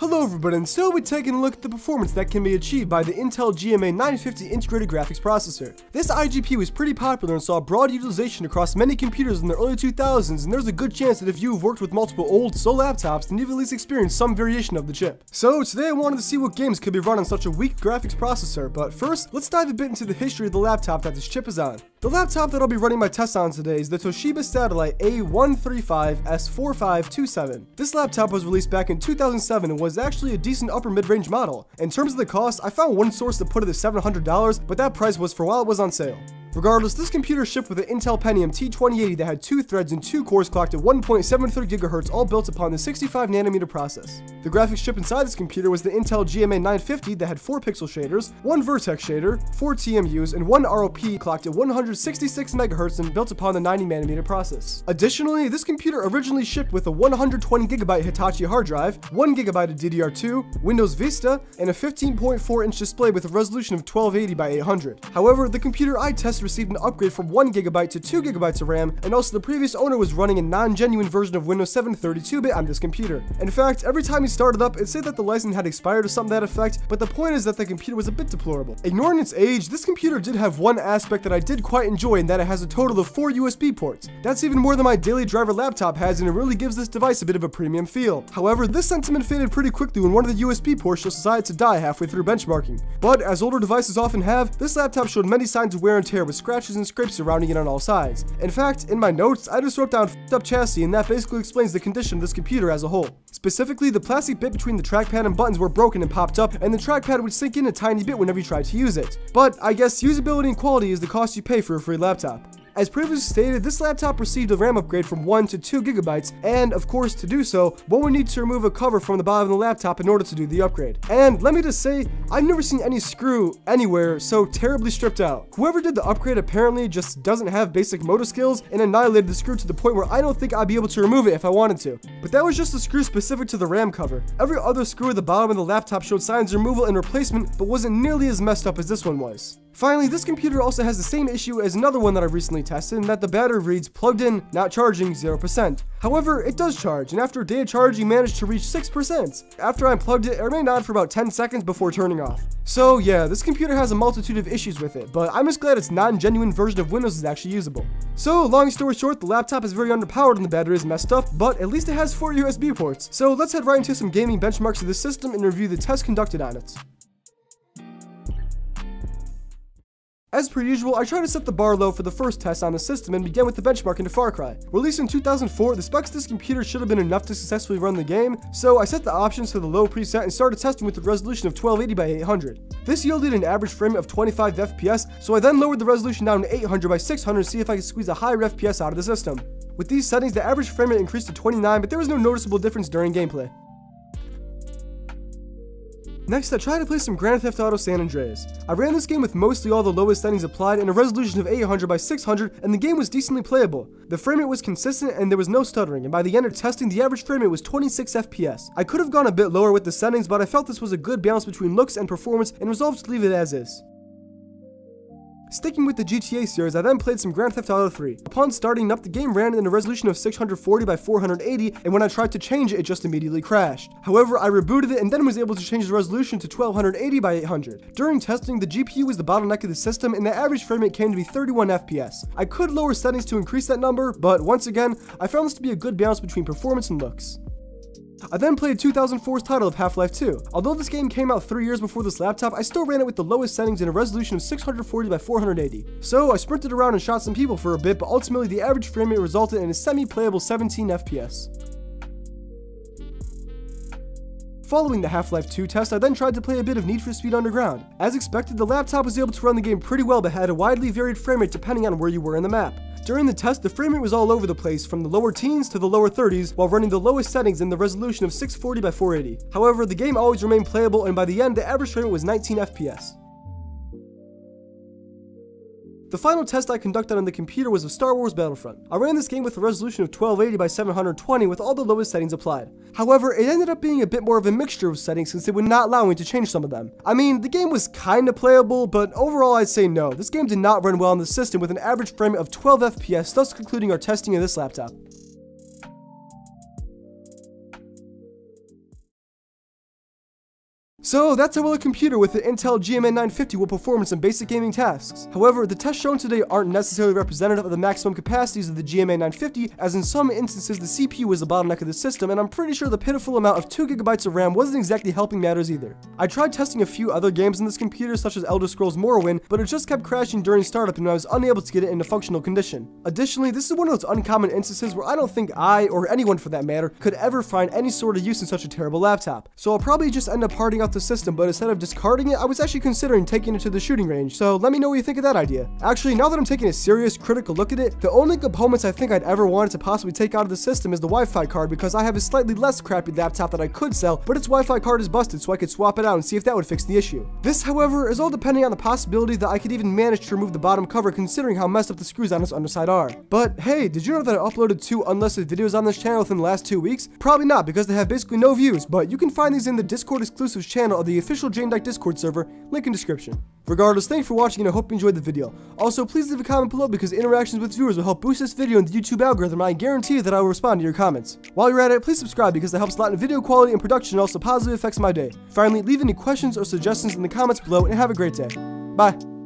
Hello everybody, and so we're taking a look at the performance that can be achieved by the Intel GMA 950 integrated graphics processor. This IGP was pretty popular and saw broad utilization across many computers in the early 2000s, and there's a good chance that if you've worked with multiple old SO laptops, then you've at least experienced some variation of the chip. So today I wanted to see what games could be run on such a weak graphics processor, but first, let's dive a bit into the history of the laptop that this chip is on. The laptop that I'll be running my tests on today is the Toshiba Satellite A135 S4527. This laptop was released back in 2007 and was actually a decent upper mid-range model. In terms of the cost, I found one source that put it at $700, but that price was for while it was on sale. Regardless, this computer shipped with an Intel Pentium T2080 that had 2 threads and 2 cores clocked at 1.73 GHz, all built upon the 65nm process. The graphics chip inside this computer was the Intel GMA 950 that had 4 pixel shaders, 1 vertex shader, 4 TMUs, and 1 ROP clocked at 166 MHz and built upon the 90nm process. Additionally, this computer originally shipped with a 120GB Hitachi hard drive, 1GB of DDR2, Windows Vista, and a 15.4-inch display with a resolution of 1280x800. However, the computer I tested received an upgrade from 1GB to 2GB of RAM, and also the previous owner was running a non-genuine version of Windows 7 32-bit on this computer. In fact, every time he started up, it said that the license had expired or something to that effect, but the point is that the computer was a bit deplorable. Ignoring its age, this computer did have one aspect that I did quite enjoy, in that it has a total of 4 USB ports. That's even more than my daily driver laptop has, and it really gives this device a bit of a premium feel. However, this sentiment faded pretty quickly when one of the USB ports just decided to die halfway through benchmarking. But, as older devices often have, this laptop showed many signs of wear and tear with scratches and scrapes surrounding it on all sides. In fact, in my notes, I just wrote down f***ed up chassis, and that basically explains the condition of this computer as a whole. Specifically, the plastic bit between the trackpad and buttons were broken and popped up, and the trackpad would sink in a tiny bit whenever you tried to use it. But, I guess usability and quality is the cost you pay for a free laptop. As previously stated, this laptop received a RAM upgrade from 1 to 2 gigabytes, and of course to do so, one would need to remove a cover from the bottom of the laptop in order to do the upgrade. And let me just say, I've never seen any screw anywhere so terribly stripped out. Whoever did the upgrade apparently just doesn't have basic motor skills and annihilated the screw to the point where I don't think I'd be able to remove it if I wanted to. But that was just the screw specific to the RAM cover. Every other screw at the bottom of the laptop showed signs of removal and replacement, but wasn't nearly as messed up as this one was. Finally, this computer also has the same issue as another one that I recently tested, in that the battery reads plugged in, not charging, 0%. However, it does charge, and after a day of charging managed to reach 6%. After I unplugged it, it remained on for about 10 seconds before turning off. So yeah, this computer has a multitude of issues with it, but I'm just glad its non-genuine version of Windows is actually usable. So, long story short, the laptop is very underpowered and the battery is messed up, but at least it has 4 USB ports. So let's head right into some gaming benchmarks of this system and review the tests conducted on it. As per usual, I tried to set the bar low for the first test on the system and began with the benchmark into Far Cry. Released in 2004, the specs of this computer should have been enough to successfully run the game, so I set the options to the low preset and started testing with the resolution of 1280x800. This yielded an average frame of 25 FPS, so I then lowered the resolution down to 800x600 to see if I could squeeze a higher FPS out of the system. With these settings, the average frame rate increased to 29, but there was no noticeable difference during gameplay. Next, I tried to play some Grand Theft Auto San Andreas. I ran this game with mostly all the lowest settings applied and a resolution of 800x600, and the game was decently playable. The frame rate was consistent and there was no stuttering, and by the end of testing, the average frame rate was 26 FPS. I could have gone a bit lower with the settings, but I felt this was a good balance between looks and performance and resolved to leave it as is. Sticking with the GTA series, I then played some Grand Theft Auto 3. Upon starting up, the game ran in a resolution of 640x480, and when I tried to change it, it just immediately crashed. However, I rebooted it and then was able to change the resolution to 1280x800. During testing, the GPU was the bottleneck of the system, and the average frame rate came to be 31 FPS. I could lower settings to increase that number, but once again, I found this to be a good balance between performance and looks. I then played 2004's title of Half-Life 2. Although this game came out 3 years before this laptop, I still ran it with the lowest settings and a resolution of 640x480. So I sprinted around and shot some people for a bit, but ultimately the average frame rate resulted in a semi-playable 17 FPS. Following the Half-Life 2 test, I then tried to play a bit of Need for Speed Underground. As expected, the laptop was able to run the game pretty well, but had a widely varied frame rate depending on where you were in the map. During the test, the frame rate was all over the place, from the lower teens to the lower 30s, while running the lowest settings in the resolution of 640x480. However, the game always remained playable, and by the end, the average frame rate was 19 FPS. The final test I conducted on the computer was of Star Wars Battlefront. I ran this game with a resolution of 1280x720 with all the lowest settings applied. However, it ended up being a bit more of a mixture of settings since it would not allow me to change some of them. I mean, the game was kinda playable, but overall I'd say no. This game did not run well on the system with an average frame of 12 FPS, thus concluding our testing of this laptop. So that's how well a computer with the Intel GMA 950 will perform some basic gaming tasks. However, the tests shown today aren't necessarily representative of the maximum capacities of the GMA 950, as in some instances the CPU was the bottleneck of the system, and I'm pretty sure the pitiful amount of 2 GB of RAM wasn't exactly helping matters either. I tried testing a few other games on this computer such as Elder Scrolls Morrowind, but it just kept crashing during startup and I was unable to get it into functional condition. Additionally, this is one of those uncommon instances where I don't think I, or anyone for that matter, could ever find any sort of use in such a terrible laptop, so I'll probably just end up parting out the system, but instead of discarding it, I was actually considering taking it to the shooting range, so let me know what you think of that idea. Actually, now that I'm taking a serious, critical look at it, the only components I think I'd ever wanted to possibly take out of the system is the Wi-Fi card, because I have a slightly less crappy laptop that I could sell, but its Wi-Fi card is busted, so I could swap it out and see if that would fix the issue. This, however, is all depending on the possibility that I could even manage to remove the bottom cover considering how messed up the screws on its underside are. But hey, did you know that I uploaded 2 unlisted videos on this channel within the last 2 weeks? Probably not, because they have basically no views, but you can find these in the Discord exclusive channel of the official Jane Dyke Discord server, link in description. Regardless, thanks for watching and I hope you enjoyed the video. Also, please leave a comment below because interactions with viewers will help boost this video in the YouTube algorithm, and I guarantee that I will respond to your comments. While you're at it, please subscribe because that helps a lot in video quality and production and also positively affects my day. Finally, leave any questions or suggestions in the comments below and have a great day. Bye!